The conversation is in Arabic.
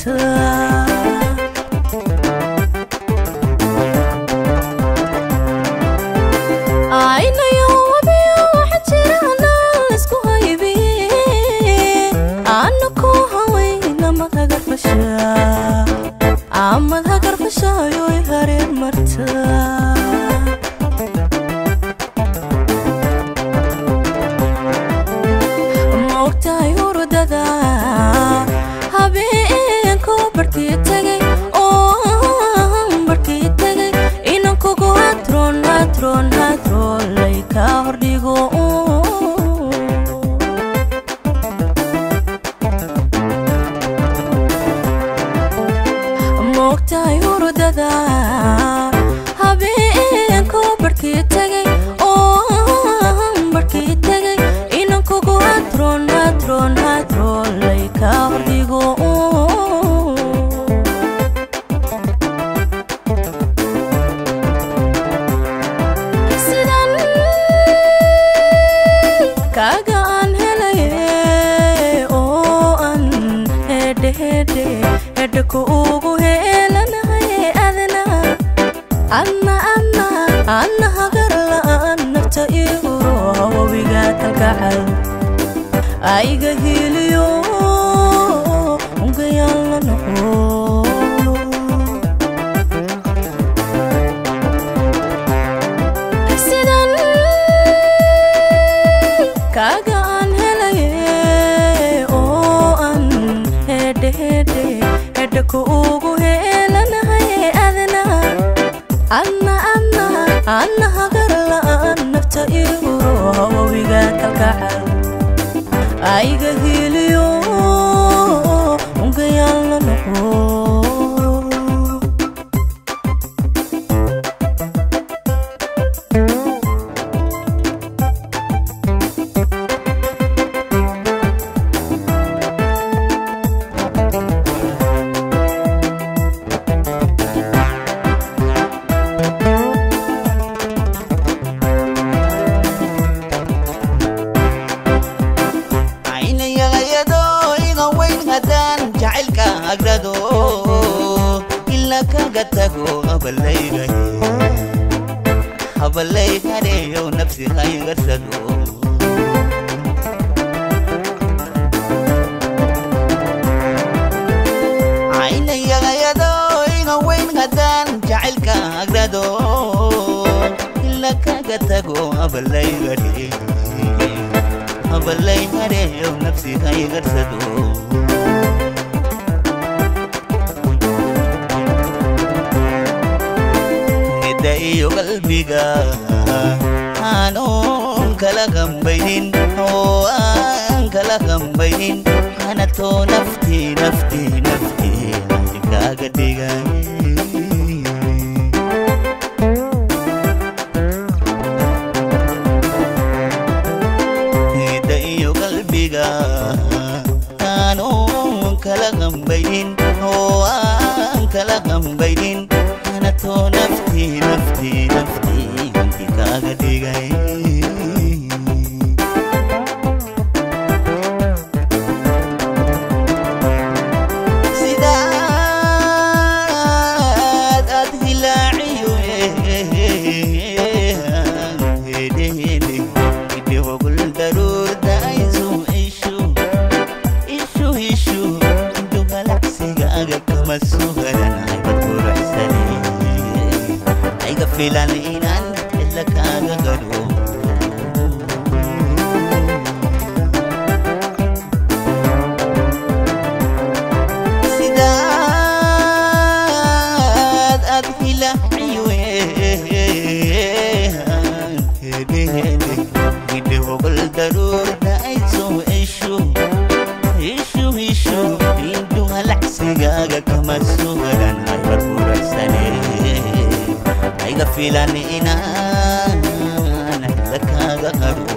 thưa. عم الهجر في الشاي ويهري المرتاح موتا يورد ذا هبينكو برتي تجي أو برتي تجي إنكو جو هترون هترون هترون ليكا هردي جو habeenko barkii tagay inaan kugu hadroon hadroon hadroon layka wardigo sidan kaga aan helay oo aan hede hede hede ku ugu أنا هجر لأن نفتقيه وبيجات الكحل أي جهيل يوم وجيالنا نقول سيدان كاجا أن هلاي أو أن هدي هدي هدكو أنا هجر لأن نفتقيه وبيجات الكحل أي جهيل يوم وجيالنا نقول حبلي هدي ونفسي هاي غسلو عيني يا غيادو إينا وين غدان جعلك أغردو إلا كاغتاقو حبلي هدي حبلي هدي ونفسي هاي غسلو دايو قلبي هانون كلا جنبين هوان كلا جنبين أنا تو نفتي نفتي نفتي كاغديغا دايو قلبي هانون كلا جنبين هوان كلا جنبين أنا تو نفتي نفتي نفتي انتي كاغتي جاي سيدات أدهلاعي هدهلي هدهو كل ضرور دايزو إشو إشو إشو انتو غلاكسي جاغا كمسو غلانا عيبتو رحساني Filan inan illa kaagadu Sidad adhila aywehan Hede hede Hede hogol darur daizu ishu Ishu ishu Hindu halaksigaga kamasu Hadan harbar purasane Ay gafilan ina, nahilak ka gagaro